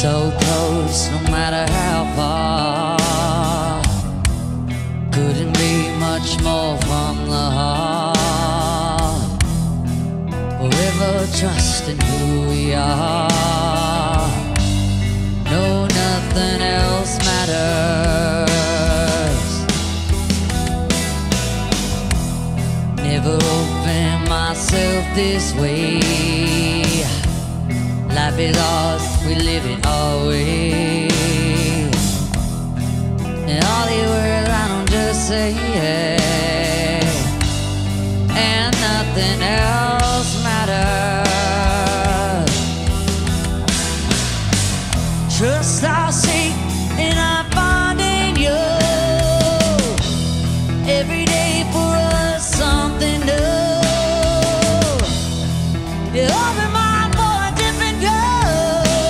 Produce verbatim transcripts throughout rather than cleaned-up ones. so close, no matter how far. Couldn't be much more from the heart. Forever trusting who we are. No, nothing else matters. Never opened myself this way. Life is ours, we live it always. And all the words I don't just say yeah. And nothing else matters. Trust our seat and I find in you. Every day for us something new. It all couldn't be much more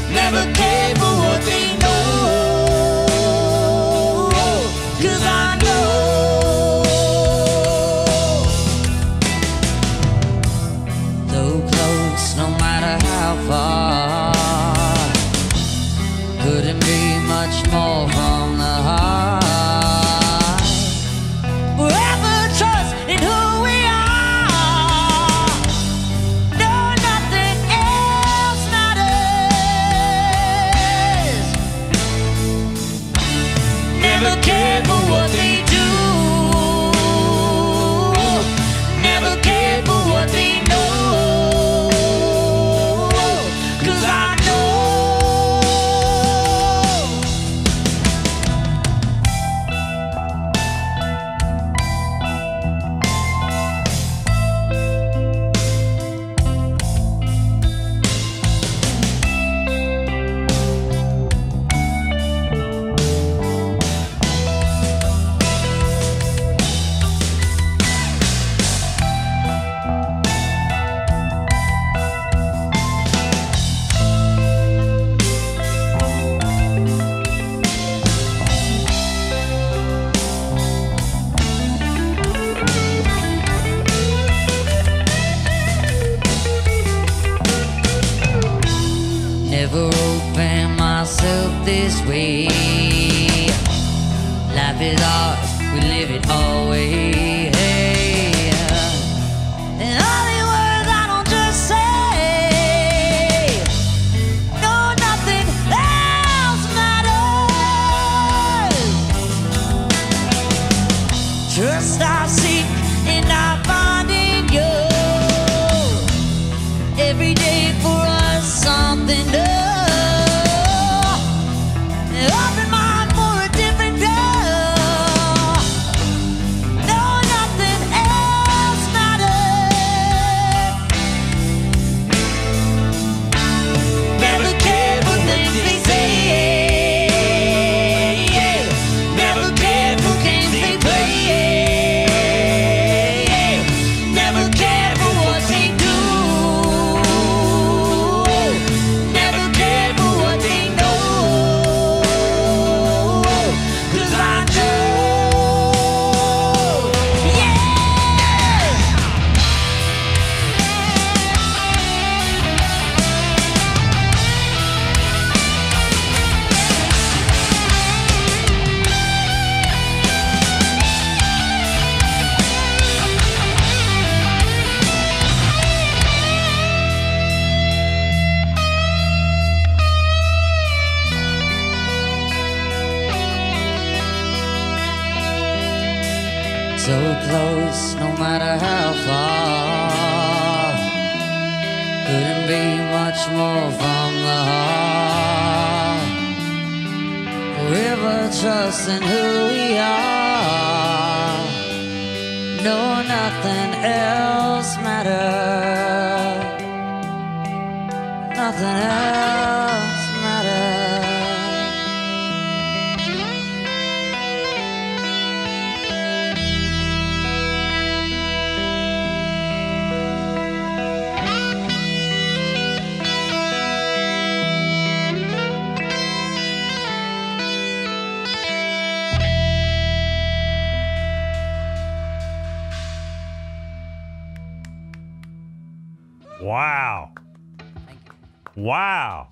from the heart. Forever trust in who we are. No, nothing else matters. Never care for what they do. Never care for what they know. 'Cause I never opened myself this way. Life is ours, we live it always. And all the words I don't just say. No, nothing else matters. Trust I seek and I find in you. Every day for us something new. So close, no matter how far. Couldn't be much more from the heart. Forever trusting who we are. No, nothing else matters. Nothing else matters. Wow. Thank you. Wow.